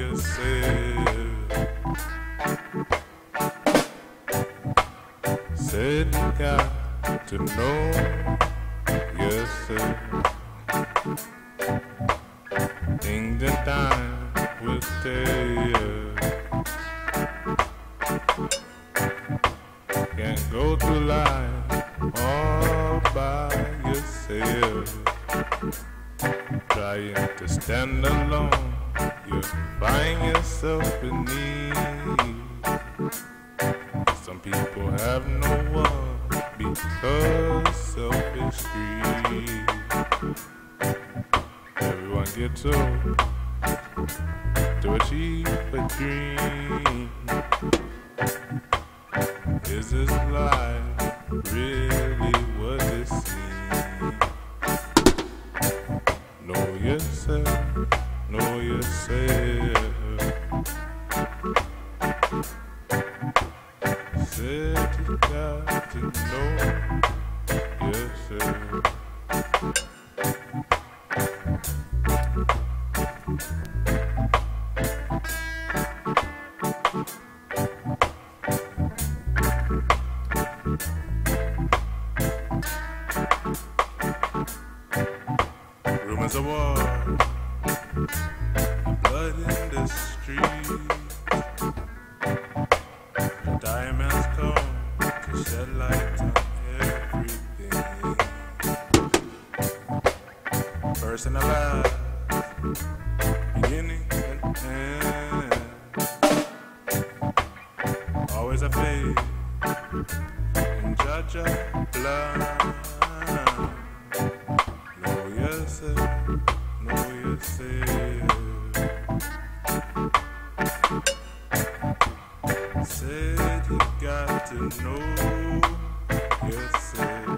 yourself. Said you got to know yourself. Things and time will tell. Can't go through life all by yourself. Trying to stand alone, you find yourself in need. Some people have no one because selfish greed. Everyone gets old to achieve a dream. Is this life really what it seems? Know yourself, know yourself. Said you got to know yourself. Rumors of war, blood in the street. Diamonds come to shed light on everything. First and last, beginning and end. Always a faith in judge of blood. Know yourself. Said you got to know yourself.